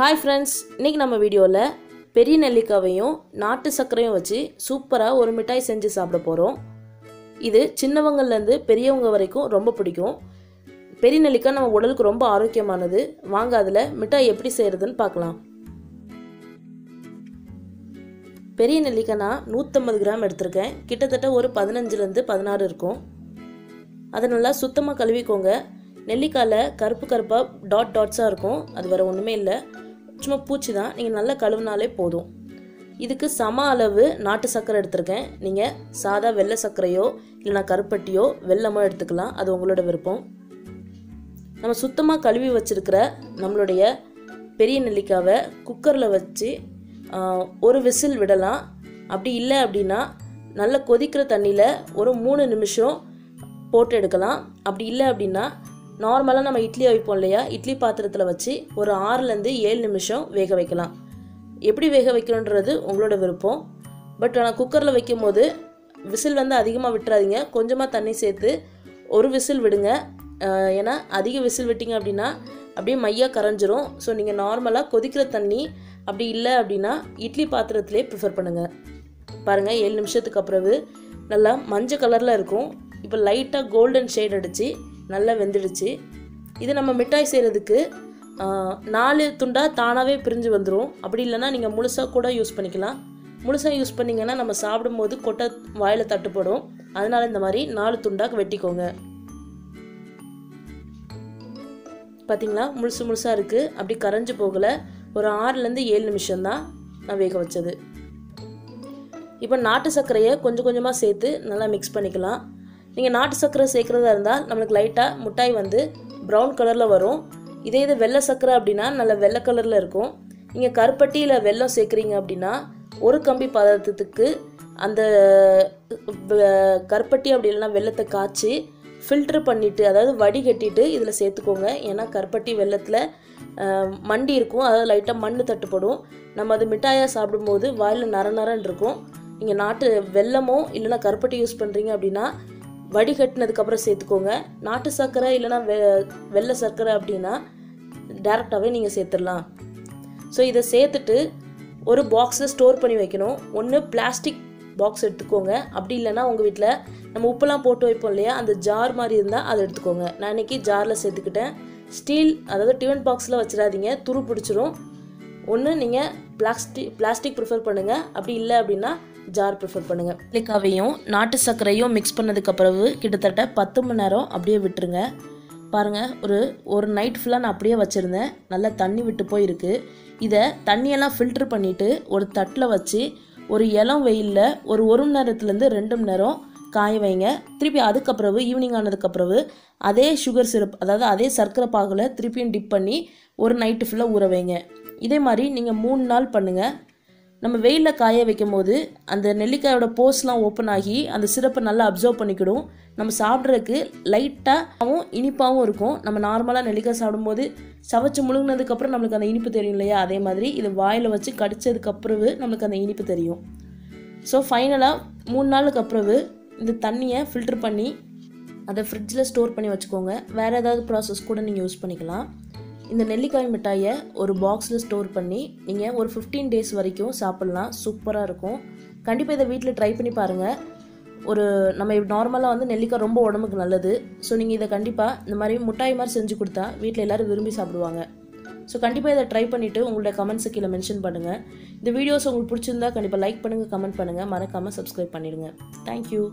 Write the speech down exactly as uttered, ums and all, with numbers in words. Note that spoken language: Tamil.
हाय फ्रेंड्स इनकी नम्म वीडियोला पेरी नेल्लिकावैयुम नाट्टु सक्करैयुम वच्चु सूपरा ओरु मिठाई सेंजु साप्पड पोरोम। इदु चिन्नवंगल्ल इरुंदु पेरियवंग वरैक्कुम रोम्ब पिडिक्कुम। पेरी नेल्लिकाय नम्म उडलुक्कु रोम्ब आरोग्यमानदु। वांग अदुला मिठाई एप्पडी सेय्यरदुन्नु पार्क्कलाम। पेरी नेल्लिकाय नान नूற்றி ஐம்பது ग्राम एडुत्तिरुक्केन, किट्टतट्ट ओरु பதினைந்து इरुंदु பதினாறு इरुक्कुम। अदु नल्ला सुत्तमा कलुविकोंगा। नेल्लिकायला करुप्पु करुप्पा डॉट डॉट्सा इरुक्कुम, अदु वेरा ओन्नुमे इल्ल, சும்மா பூச்சி தான். நீங்கள் நல்லா கழுவினாலே போதும். இதுக்கு சம அளவு நாட்டு சர்க்கரை எடுத்துருக்கேன். நீங்கள் சாதா வெள்ளை சர்க்கரையோ இல்லைனா கருப்பட்டியோ வெள்ளமோ எடுத்துக்கலாம், அது உங்களோட விருப்பம். நம்ம சுத்தமாக கழுவி வச்சிருக்கிற நம்மளுடைய பெரிய நெல்லிக்காவை குக்கரில் வச்சு ஒரு விசில் விடலாம். அப்படி இல்லை அப்படின்னா நல்லா கொதிக்கிற தண்ணியில் ஒரு மூணு நிமிஷம் போட்டு எடுக்கலாம். அப்படி இல்லை அப்படின்னா நார்மலாக நம்ம இட்லி வைப்போம் இல்லையா, இட்லி பாத்திரத்தில் வச்சு ஒரு ஆறுலேருந்து ஏழு நிமிஷம் வேக வைக்கலாம். எப்படி வேக வைக்கணுன்றது உங்களோட விருப்பம். பட் ஆனால் குக்கரில் வைக்கும் போது விசில் வந்து அதிகமாக விட்டுறாதீங்க, கொஞ்சமாக தண்ணி சேர்த்து ஒரு விசில் விடுங்க. ஏன்னா அதிக விசில் விட்டிங்க அப்படின்னா அப்படியே மையாக கரைஞ்சிரும். ஸோ நீங்கள் நார்மலாக கொதிக்கிற தண்ணி அப்படி இல்லை அப்படின்னா இட்லி பாத்திரத்திலே ப்ரிஃபர் பண்ணுங்கள். பாருங்கள் ஏழு நிமிஷத்துக்கு அப்புறவு நல்லா மஞ்சள் கலரில் இருக்கும். இப்போ லைட்டாக கோல்டன் ஷேட் அடித்து நல்லா வெந்துடுச்சு. இது நம்ம மிட்டாய் செய்கிறதுக்கு நாலு துண்டாக தானாகவே பிரிஞ்சு வந்துடும். அப்படி இல்லைன்னா நீங்கள் முழுசாக கூட யூஸ் பண்ணிக்கலாம். முழுசாக யூஸ் பண்ணிங்கன்னா நம்ம சாப்பிடும்போது கொட்டை வாயில் தட்டுப்படும். அதனால் இந்த மாதிரி நாலு துண்டாக வெட்டிக்கோங்க. பார்த்திங்களா முழுசு முழுசாக இருக்குது, அப்படி கரைஞ்சி போகலை. ஒரு ஆறுலேருந்து ஏழு நிமிஷம்தான் நான் வேக வச்சது. இப்போ நாட்டு சர்க்கரையை கொஞ்சம் கொஞ்சமாக சேர்த்து நல்லா மிக்ஸ் பண்ணிக்கலாம். நீங்கள் நாட்டு சர்க்கரை சேர்க்குறதா இருந்தால் நம்மளுக்கு லைட்டாக மிட்டாய் வந்து ப்ரௌன் கலரில் வரும். இதே இது வெள்ளை சர்க்கரை அப்படின்னா நல்ல வெள்ளை கலரில் இருக்கும். நீங்கள் கருப்பட்டியில் வெல்லம் சேர்க்குறீங்க அப்படின்னா ஒரு கம்பி பதத்துக்கு அந்த கருப்பட்டி அப்படி இல்லைன்னா வெள்ளத்தை காய்ச்சி ஃபில்ட்ரு பண்ணிவிட்டு, அதாவது வடிகட்டிட்டு இதில் சேர்த்துக்கோங்க. ஏன்னா கருப்பட்டி வெள்ளத்தில் மண்டி இருக்கும், அதாவது லைட்டாக மண் தட்டுப்படும். நம்ம அது மிட்டாயாக சாப்பிடும்போது வாயில் நர நரன்னு இருக்கும். நீங்கள் நாட்டு வெல்லமோ இல்லைன்னா கருப்பட்டி யூஸ் பண்ணுறீங்க அப்படின்னா வடிகட்டினதுக்கப்புறம் சேர்த்துக்கோங்க. நாட்டு சர்க்கரை இல்லைனா வெ வெள்ளை சர்க்கரை அப்படின்னா டேரெக்டாகவே நீங்கள் சேர்த்துடலாம். ஸோ இதை சேர்த்துட்டு ஒரு பாக்ஸில் ஸ்டோர் பண்ணி வைக்கணும். ஒன்று பிளாஸ்டிக் பாக்ஸ் எடுத்துக்கோங்க, அப்படி இல்லைனா உங்கள் வீட்டில் நம்ம உப்பெல்லாம் போட்டு வைப்போம் இல்லையா, அந்த ஜார் மாதிரி இருந்தால் அதை எடுத்துக்கோங்க. நான் இன்றைக்கி ஜாரில் சேர்த்துக்கிட்டேன். ஸ்டீல் அதாவது டிஃபன் பாக்ஸில் வச்சிடாதீங்க, துரு பிடிச்சிரும். ஒன்று நீங்கள் பிளாஸ்டிக் பிளாஸ்டிக் ப்ரிஃபர் பண்ணுங்கள், அப்படி இல்லை அப்படின்னா ஜார் ப்ரிஃபர் பண்ணுங்க. நெல்லிக்காவையும் நாட்டு சர்க்கரையும் மிக்ஸ் பண்ணதுக்கு அப்புறம் கிட்டத்தட்ட பத்து மணி நேரம் அப்படியே விட்டுருங்க. பாருங்க ஒரு ஒரு நைட் ஃபுல்லாக நான் அப்படியே வச்சுருந்தேன், நல்லா தண்ணி விட்டு போயிருக்கு. இதை தண்ணியெல்லாம் ஃபில்ட்ரு பண்ணிவிட்டு ஒரு தட்டில் வச்சு ஒரு இளம் வெயிலில் ஒரு ஒரு மணி நேரத்துலேருந்து ரெண்டு மணி நேரம் காய வைங்க. திருப்பி அதுக்கப்புறம் ஈவினிங் ஆனதுக்கப்புறம் அதே சுகர் சிரப் அதாவது அதே சர்க்கரை பாகில் திருப்பியும் டிப் பண்ணி ஒரு நைட்டு ஃபுல்லாக ஊற வைங்க. இதே மாதிரி நீங்கள் மூணு நாள் பண்ணுங்கள். நம்ம வெயிலில் காய வைக்கும் போது அந்த நெல்லிக்காயோட போஸ்லாம் ஓப்பன் ஆகி அந்த சிரப்பை நல்லா அப்சர்வ் பண்ணிக்கிடும். நம்ம சாப்பிட்றதுக்கு லைட்டாகவும் இனிப்பாகவும் இருக்கும். நம்ம நார்மலாக நெல்லிக்காய் சாப்பிடும்போது சவச்சு முழுங்கினதுக்கப்புறம் நம்மளுக்கு அந்த இனிப்பு தெரியும் இல்லையா, அதே மாதிரி இது வாயில் வச்சு கடித்ததுக்கப்புறம் நம்மளுக்கு அந்த இனிப்பு தெரியும். ஸோ ஃபைனலாக மூணு நாளுக்கு அப்புறம் இந்த தண்ணியை ஃபில்டர் பண்ணி அதை ஃப்ரிட்ஜில் ஸ்டோர் பண்ணி வச்சுக்கோங்க. வேறு ஏதாவது ப்ராசஸ் கூட நீங்கள் யூஸ் பண்ணிக்கலாம். இந்த நெல்லிக்காய் மிட்டாயை ஒரு பாக்ஸில் ஸ்டோர் பண்ணி நீங்கள் ஒரு ஃபிஃப்டீன் டேஸ் வரைக்கும் சாப்பிட்லாம். சூப்பராக இருக்கும். கண்டிப்பாக இதை வீட்டில் ட்ரை பண்ணி பாருங்கள். ஒரு நம்ம நார்மலாக வந்து நெல்லிக்காய் ரொம்ப உடம்புக்கு நல்லது. ஸோ நீங்கள் இதை கண்டிப்பாக இந்த மாதிரி மிட்டாய் மாதிரி செஞ்சு கொடுத்தா வீட்டில் எல்லோரும் விரும்பி சாப்பிடுவாங்க. ஸோ கண்டிப்பாக இதை ட்ரை பண்ணிவிட்டு உங்களோட கமெண்ட்ஸு கீழே மென்ஷன் பண்ணுங்கள். இந்த வீடியோஸ் உங்களுக்கு பிடிச்சிருந்தா கண்டிப்பாக லைக் பண்ணுங்கள், கமெண்ட் பண்ணுங்கள், மறக்காமல் சப்ஸ்கிரைப் பண்ணிடுங்க. தேங்க்யூ.